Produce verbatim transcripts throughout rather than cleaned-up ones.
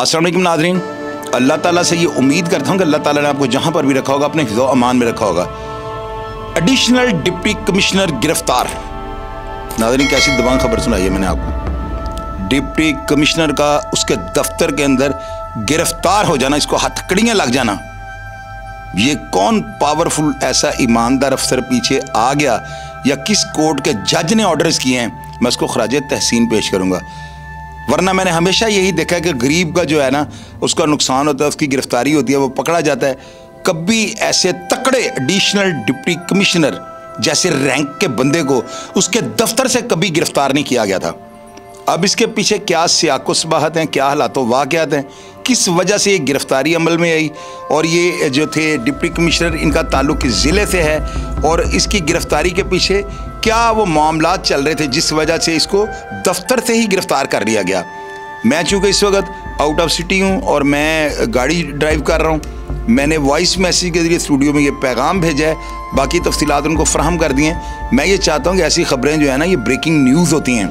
अस्सलाम वालेकुम नाज़रीन, अल्लाह ताला से ये उम्मीद करता हूँ कि अल्लाह ताला ने आपको जहाँ पर भी रखा होगा अपने हिफ़्ज़ो अमान में रखा होगा। एडिशनल डिप्टी कमिश्नर गिरफ्तार। नाज़रीन कैसी दबांग खबर सुनाई है मैंने आपको। डिप्टी कमिश्नर का उसके दफ्तर के अंदर गिरफ्तार हो जाना, इसको हथकड़ियाँ लग जाना, ये कौन पावरफुल ऐसा ईमानदार अफसर पीछे आ गया या किस कोर्ट के जज ने ऑर्डर्स किए हैं, मैं उसको ख़राजे तहसीन पेश करूँगा। वरना मैंने हमेशा यही देखा है कि गरीब का जो है ना उसका नुकसान होता है, उसकी गिरफ्तारी होती है, वो पकड़ा जाता है। कभी ऐसे तकड़े एडिशनल डिप्टी कमिश्नर जैसे रैंक के बंदे को उसके दफ्तर से कभी गिरफ्तार नहीं किया गया था। अब इसके पीछे क्या सियाकुसबाहत हैं, क्या हालातों वाक़ियात हैं, किस वजह से ये गिरफ्तारी अमल में आई, और ये जो थे डिप्टी कमिश्नर इनका ताल्लुक़ किस ज़िले से है, और इसकी गिरफ्तारी के पीछे क्या वो मामला चल रहे थे जिस वजह से इसको दफ्तर से ही गिरफ़्तार कर लिया गया। मैं चूँकि इस वक्त आउट ऑफ सिटी हूँ और मैं गाड़ी ड्राइव कर रहा हूँ, मैंने वॉइस मैसेज के ज़रिए स्टूडियो में ये पैगाम भेजा है, बाकी तफसीलात उनको फ़राहम कर दिए हैं। मैं ये चाहता हूँ कि ऐसी ख़बरें जो है ना ये ब्रेकिंग न्यूज़ होती हैं,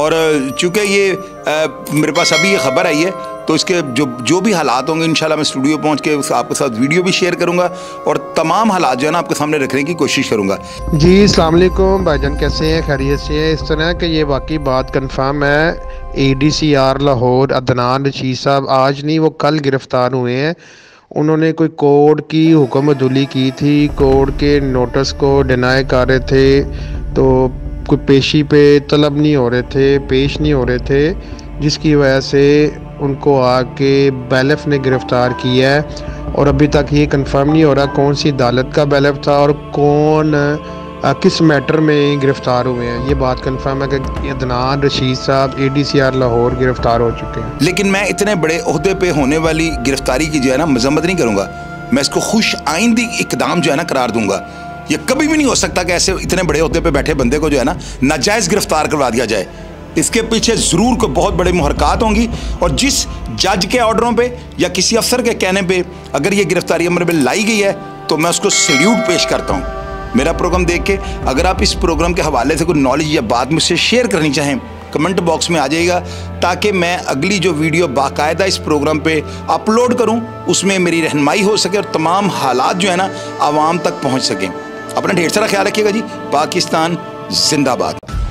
और चूँकि ये आ, मेरे पास अभी ये ख़बर आई है तो इसके जो जो भी हालात होंगे इंशाल्लाह मैं स्टूडियो पहुंच के आपके साथ वीडियो भी शेयर करूंगा और तमाम हालात जो है ना आपके सामने रखने की कोशिश करूंगा। जी अस्सलाम वालेकुम भाईजान, कैसे हैं, खैरियत से हैं? इस तरह कि ये वाकई बात कंफर्म है, एडीसी लाहौर अदनान रशीद साहब आज नहीं वो कल गिरफ़्तार हुए हैं। उन्होंने कोई कोर्ट की हुक्म अदुली की थी, कोर्ट के नोटिस को डिनाई कर रहे थे, तो कोई पेशी पे तलब नहीं हो रहे थे, पेश नहीं हो रहे थे, जिसकी वजह से उनको आके बैलफ ने गिरफ़्तार किया है। और अभी तक ये कंफर्म नहीं हो रहा कौन सी अदालत का बैलफ था और कौन आ, किस मैटर में गिरफ़्तार हुए हैं। ये बात कंफर्म है कि अदनान रशीद साहब एडीसी लाहौर गिरफ़्तार हो चुके हैं। लेकिन मैं इतने बड़े ओहदे पे होने वाली गिरफ़्तारी की जो है ना मजम्मत नहीं करूँगा, मैं इसको खुश आइंदी इकदाम जो है ना करार दूँगा। ये कभी भी नहीं हो सकता कि ऐसे इतने बड़े ओहदे पे बैठे बंदे को जो है ना नाजायज़ गिरफ़्तार करवा दिया जाए। इसके पीछे ज़रूर को बहुत बड़े मुहरक़ात होंगी, और जिस जज के ऑर्डरों पे या किसी अफसर के कहने पे अगर ये गिरफ़्तारी अमल में लाई गई है तो मैं उसको सल्यूट पेश करता हूँ। मेरा प्रोग्राम देख के अगर आप इस प्रोग्राम के हवाले से कोई नॉलेज या बात मुझसे शेयर करनी चाहें कमेंट बॉक्स में आ जाइएगा, ताकि मैं अगली जो वीडियो बाकायदा इस प्रोग्राम पे अपलोड करूँ उसमें मेरी रहनुमाई हो सके और तमाम हालात जो है ना आवाम तक पहुँच सकें। अपना ढेर सारा ख्याल रखिएगा जी। पाकिस्तान जिंदाबाद।